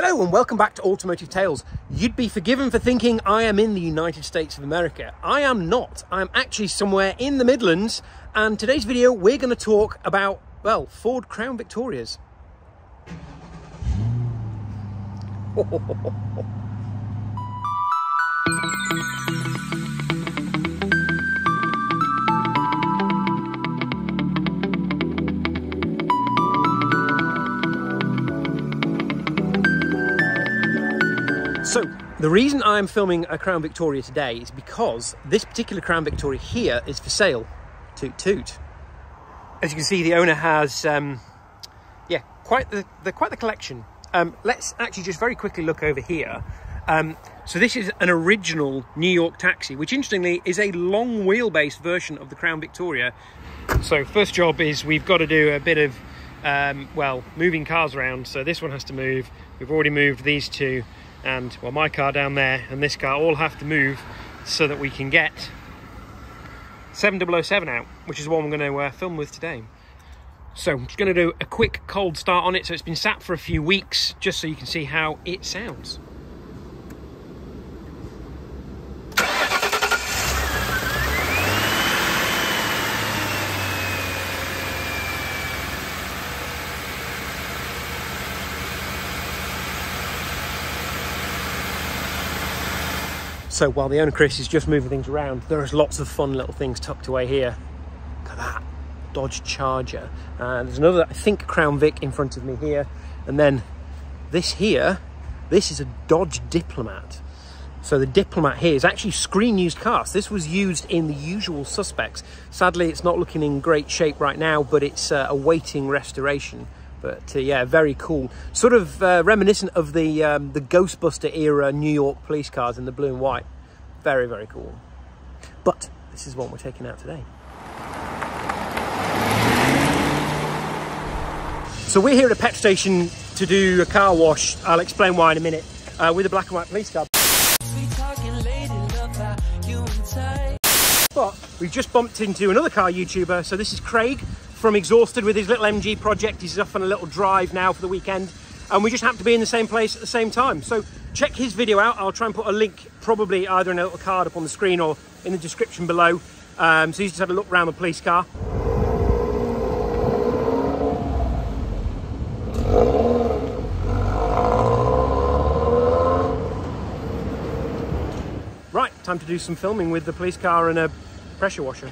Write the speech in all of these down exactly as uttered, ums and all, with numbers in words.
Hello and welcome back to Automotive Tales. You'd be forgiven for thinking I am in the United States of America. I am not. I'm actually somewhere in the Midlands, and today's video we're going to talk about, well, Ford Crown Victorias. So, the reason I'm filming a Crown Victoria today is because this particular Crown Victoria here is for sale. Toot toot. As you can see, the owner has, um, yeah, quite the, the, quite the collection. Um, let's actually just very quickly look over here. Um, so this is an original New York taxi, which interestingly is a long wheelbase version of the Crown Victoria. So first job is we've got to do a bit of, um, well, moving cars around. So this one has to move. We've already moved these two. And well, my car down there and this car all have to move so that we can get seven oh oh seven out, which is the one I'm going to uh, film with today. So I'm just going to do a quick cold start on it. So it's been sat for a few weeks just so you can see how it sounds. So while the owner Chris is just moving things around, there is lots of fun little things tucked away here. Look at that, Dodge Charger. Uh, there's another, I think, Crown Vic in front of me here. And then this here, this is a Dodge Diplomat. So the Diplomat here is actually screen used cast. This was used in The Usual Suspects. Sadly, it's not looking in great shape right now, but it's uh, awaiting restoration. But uh, yeah, very cool. Sort of uh, reminiscent of the um, the Ghostbuster era New York police cars in the blue and white. Very, very cool. But this is one we're taking out today. So we're here at a pet station to do a car wash. I'll explain why in a minute. Uh, with a black and white police car. But we've just bumped into another car YouTuber. So this is Craig from Exhausted with his little M G project. He's off on a little drive now for the weekend, and we just happen to be in the same place at the same time. So check his video out. I'll try and put a link, probably either in a little card up on the screen or in the description below. Um, so you just have a look around the police car. Right, time to do some filming with the police car and a pressure washer.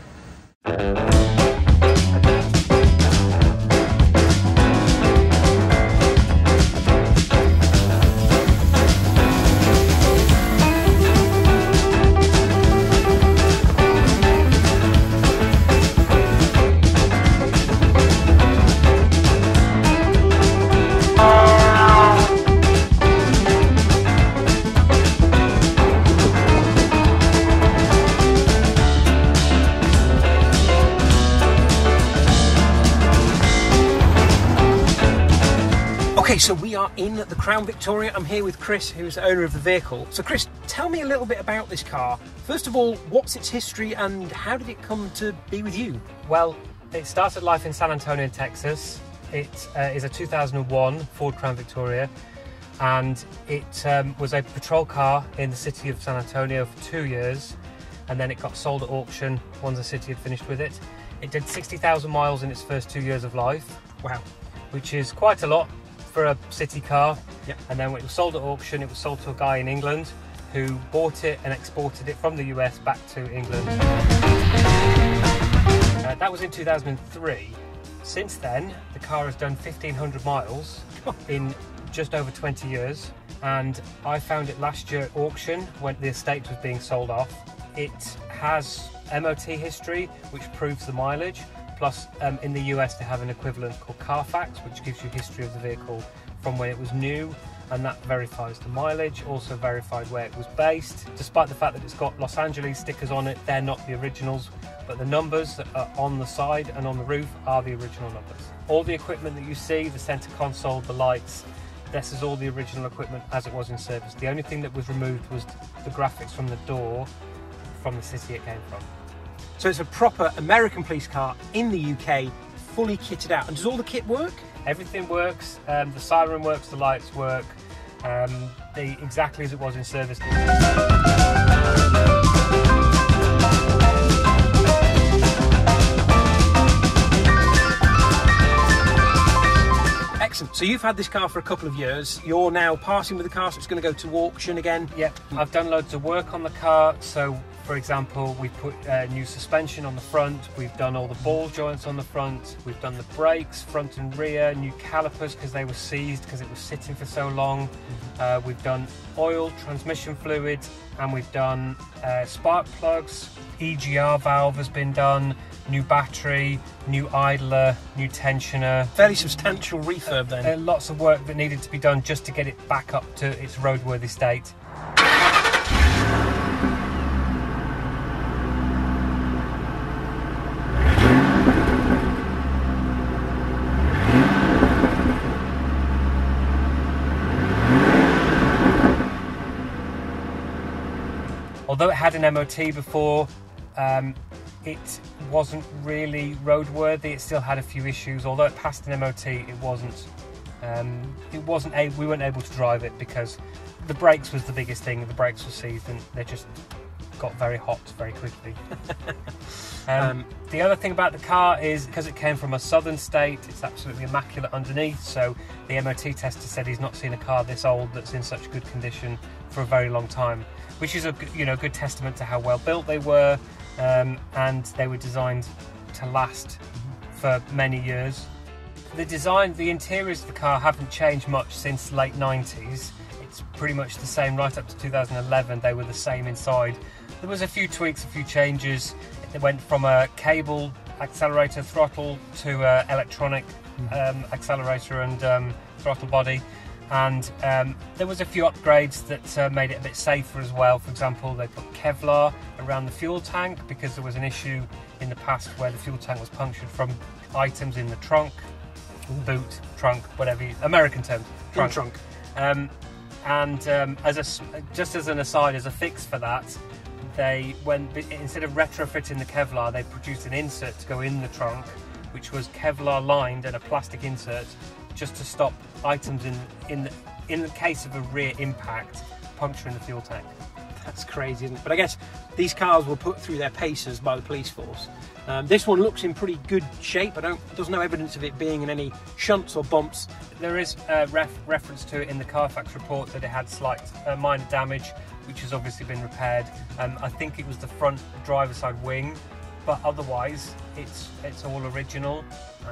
Okay, so we are in the Crown Victoria. I'm here with Chris, who's the owner of the vehicle. So Chris, tell me a little bit about this car. First of all, what's its history and how did it come to be with you? Well, it started life in San Antonio, Texas. It uh, is a two thousand one Ford Crown Victoria, and it um, was a patrol car in the city of San Antonio for two years, and then it got sold at auction once the city had finished with it. It did sixty thousand miles in its first two years of life. Wow. Which is quite a lot for a city car. Yep. And then when it was sold at auction, it was sold to a guy in England who bought it and exported it from the U S back to England. Uh, that was in two thousand three. Since then, the car has done fifteen hundred miles in just over twenty years, and I found it last year at auction when the estate was being sold off. It has M O T history, which proves the mileage. Plus, um, in the U S they have an equivalent called Carfax, which gives you history of the vehicle from when it was new, and that verifies the mileage, also verified where it was based. Despite the fact that it's got Los Angeles stickers on it, they're not the originals, but the numbers that are on the side and on the roof are the original numbers. All the equipment that you see, the center console, the lights, this is all the original equipment as it was in service. The only thing that was removed was the graphics from the door from the city it came from. So it's a proper American police car in the U K, fully kitted out. And does all the kit work? Everything works. Um, the siren works, the lights work, um, the, exactly as it was in service. Excellent. So you've had this car for a couple of years. You're now parting with the car, so it's going to go to auction again. Yeah, I've done loads of work on the car. So, for example, we put uh, new suspension on the front. We've done all the ball joints on the front. We've done the brakes, front and rear, new calipers because they were seized because it was sitting for so long. Mm-hmm. uh, we've done oil, transmission fluid, and we've done uh, spark plugs. E G R valve has been done. New battery, new idler, new tensioner. Fairly substantial refurb then. Uh, lots of work that needed to be done just to get it back up to its roadworthy state. Although it had an M O T before, um, it wasn't really roadworthy. It still had a few issues. Although it passed an M O T, it wasn't. Um, it wasn't. A, we weren't able to drive it because the brakes was the biggest thing. The brakes were seized, and they just got very hot very quickly. um, um, the other thing about the car is because it came from a southern state, it's absolutely immaculate underneath. So the M O T tester said he's not seen a car this old that's in such good condition for a very long time, which is a you know good testament to how well built they were. Um, and they were designed to last for many years. The design, the interiors of the car haven't changed much since late nineties. It's pretty much the same right up to two thousand eleven. They were the same inside. There was a few tweaks, a few changes. It went from a cable accelerator throttle to an electronic um, accelerator and um, throttle body. And um, there was a few upgrades that uh, made it a bit safer as well. For example, they put Kevlar around the fuel tank because there was an issue in the past where the fuel tank was punctured from items in the trunk, boot, trunk, whatever you, American term, trunk. trunk. Um, and um, as a, just as an aside, as a fix for that, they when instead of retrofitting the Kevlar, they produced an insert to go in the trunk, which was Kevlar lined and a plastic insert, just to stop items in in the, in the case of a rear impact puncturing the fuel tank. That's crazy, isn't it? But I guess these cars were put through their paces by the police force. Um, this one looks in pretty good shape. I don't. There's no evidence of it being in any shunts or bumps. There is uh, ref, reference to it in the Carfax report that it had slight uh, minor damage, which has obviously been repaired. Um, I think it was the front driver's side wing, but otherwise it's it's all original.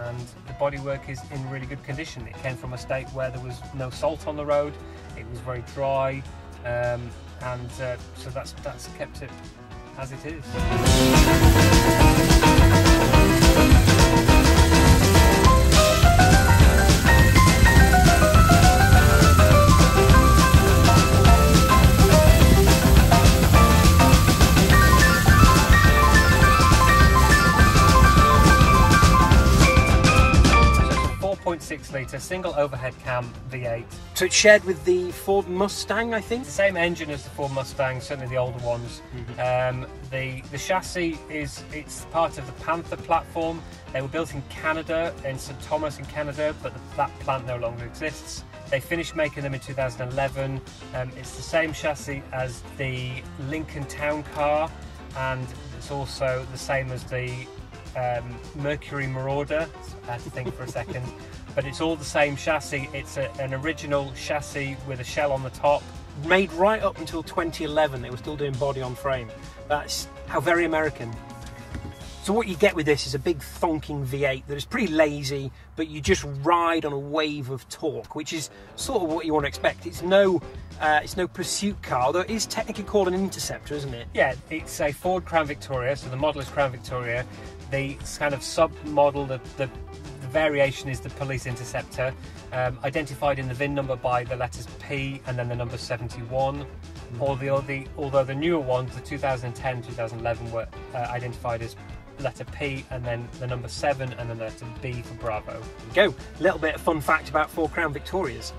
And the bodywork is in really good condition. It came from a state where there was no salt on the road. It was very dry, um, and uh, so that's that's kept it as it is. six litre single overhead cam V eight. So it's shared with the Ford Mustang, I think? The same engine as the Ford Mustang, certainly the older ones. Mm-hmm. um, the, the chassis is it's part of the Panther platform. They were built in Canada, in St Thomas in Canada, but the, that plant no longer exists. They finished making them in two thousand eleven. Um, it's the same chassis as the Lincoln Town Car, and it's also the same as the um, Mercury Marauder. I had to think for a second. But it's all the same chassis. It's a, an original chassis with a shell on the top. Made right up until twenty eleven, they were still doing body on frame. That's how very American. So what you get with this is a big thonking V eight that is pretty lazy, but you just ride on a wave of torque, which is sort of what you want to expect. It's no, uh, it's no pursuit car, although it is technically called an interceptor, isn't it? Yeah, it's a Ford Crown Victoria, so the model is Crown Victoria. The kind of sub-model, the, the variation is the police interceptor, um, identified in the V I N number by the letters P and then the number seventy-one. All the, all the, although the newer ones, the two thousand ten, two thousand eleven, were uh, identified as letter P and then the number seven and then the letter B for Bravo. There you go. Little bit of fun fact about four Crown Victorias.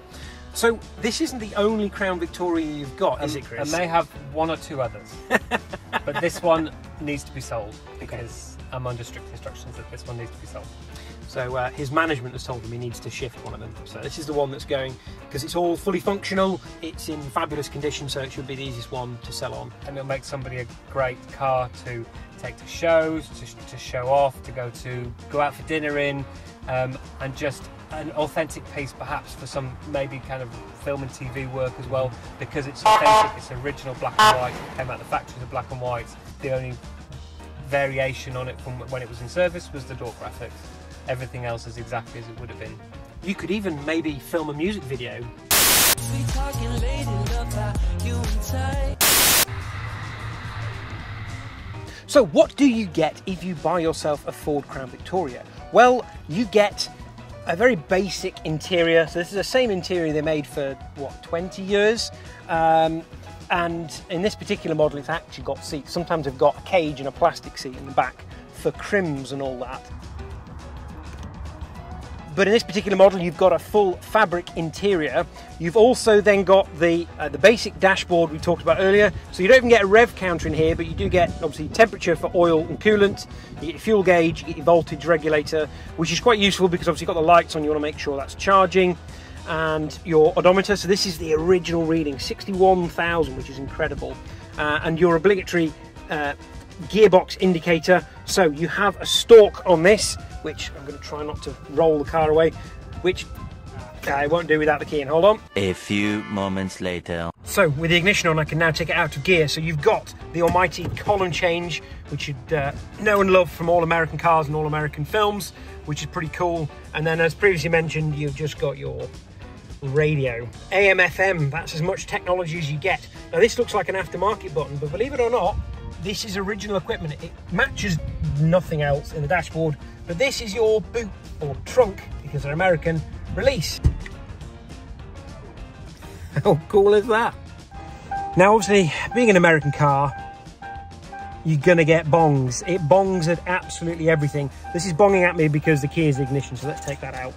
So this isn't the only Crown Victoria you've got, um, is it, Chris? I may have one or two others, but this one needs to be sold because okay. I'm under strict instructions that this one needs to be sold. So uh, his management has told him he needs to shift one of them. So this is the one that's going, because it's all fully functional, it's in fabulous condition, so it should be the easiest one to sell on. And it'll make somebody a great car to take to shows, to, to show off, to go to go out for dinner in, um, and just an authentic piece perhaps for some maybe kind of film and T V work as well, because it's authentic, it's original black and white, came out the factory to black and white. The only variation on it from when it was in service was the door graphics. Everything else is exactly as it would have been. You could even maybe film a music video. So what do you get if you buy yourself a Ford Crown Victoria? Well, you get a very basic interior. So this is the same interior they made for, what, twenty years? Um, and in this particular model, it's actually got seats. Sometimes they've got a cage and a plastic seat in the back for crims and all that. But in this particular model, you've got a full fabric interior. You've also then got the uh, the basic dashboard we talked about earlier. So you don't even get a rev counter in here, but you do get, obviously, temperature for oil and coolant, you get your fuel gauge, you get your voltage regulator, which is quite useful because obviously you've got the lights on, you want to make sure that's charging, and your odometer. So this is the original reading, sixty-one thousand, which is incredible. Uh, and your obligatory uh, gearbox indicator. So you have a stalk on this, which I'm going to try not to roll the car away, which I won't do without the key in. Hold on. A few moments later. So with the ignition on, I can now take it out of gear. So you've got the almighty column change, which you'd uh, know and love from all American cars and all American films, which is pretty cool. And then as previously mentioned, you've just got your radio. A M F M, that's as much technology as you get. Now this looks like an aftermarket button, but believe it or not, this is original equipment. It matches nothing else in the dashboard, but this is your boot or trunk, because they're American, release. How cool is that? Now obviously, being an American car, you're gonna get bongs. It bongs at absolutely everything. This is bonging at me because the key is the ignition, so let's take that out.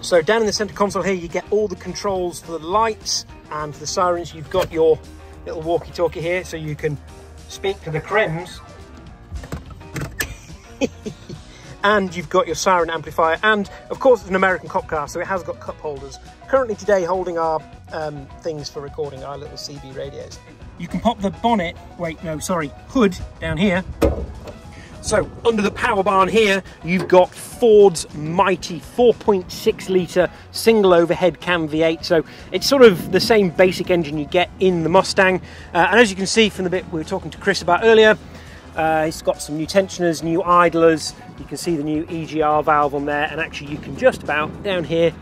So down in the center console here, you get all the controls for the lights and for the sirens. You've got your little walkie-talkie here, so you can speak to the crims. And you've got your siren amplifier, and of course it's an American cop car, so it has got cup holders. Currently today holding our um, things for recording, our little C B radios. You can pop the bonnet, wait no sorry, hood down here. So under the power barn here, you've got Ford's mighty four point six litre single overhead cam V eight. So it's sort of the same basic engine you get in the Mustang. Uh, and as you can see from the bit we were talking to Chris about earlier, uh, it's got some new tensioners, new idlers. You can see the new E G R valve on there. And actually you can just about down here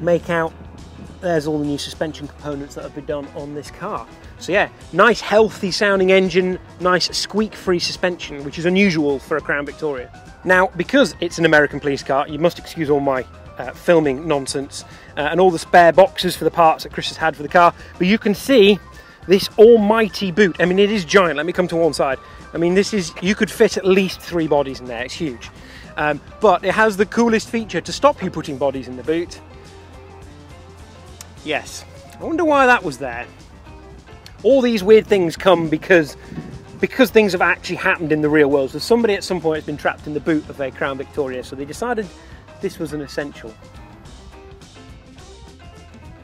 make out, there's all the new suspension components that have been done on this car. So yeah, nice healthy sounding engine, nice squeak free suspension, which is unusual for a Crown Victoria. Now, because it's an American police car, you must excuse all my uh, filming nonsense uh, and all the spare boxes for the parts that Chris has had for the car, but you can see this almighty boot. I mean, it is giant. Let me come to one side. I mean, this is, you could fit at least three bodies in there. It's huge. Um, but it has the coolest feature to stop you putting bodies in the boot. Yes, I wonder why that was there. All these weird things come because because things have actually happened in the real world. So somebody at some point has been trapped in the boot of a Crown Victoria, so they decided this was an essential.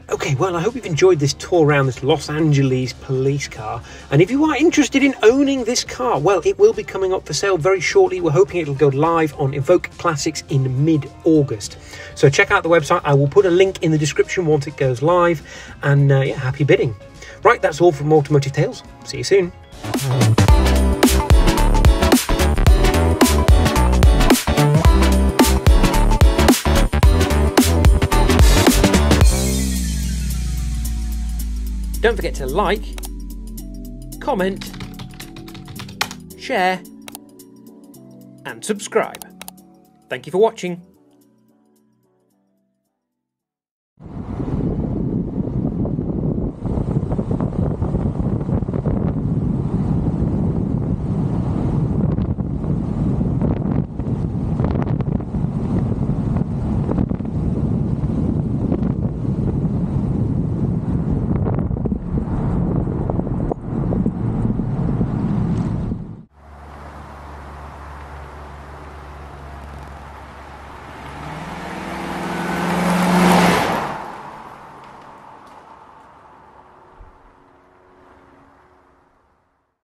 Okay, well, I hope you've enjoyed this tour around this Los Angeles police car. And if you are interested in owning this car, well, it will be coming up for sale very shortly. We're hoping it'll go live on Evoke Classics in mid-August. So check out the website. I will put a link in the description once it goes live. And uh, yeah, happy bidding. Right, that's all from Automotive Tales. See you soon. Don't forget to like, comment, share, and subscribe. Thank you for watching.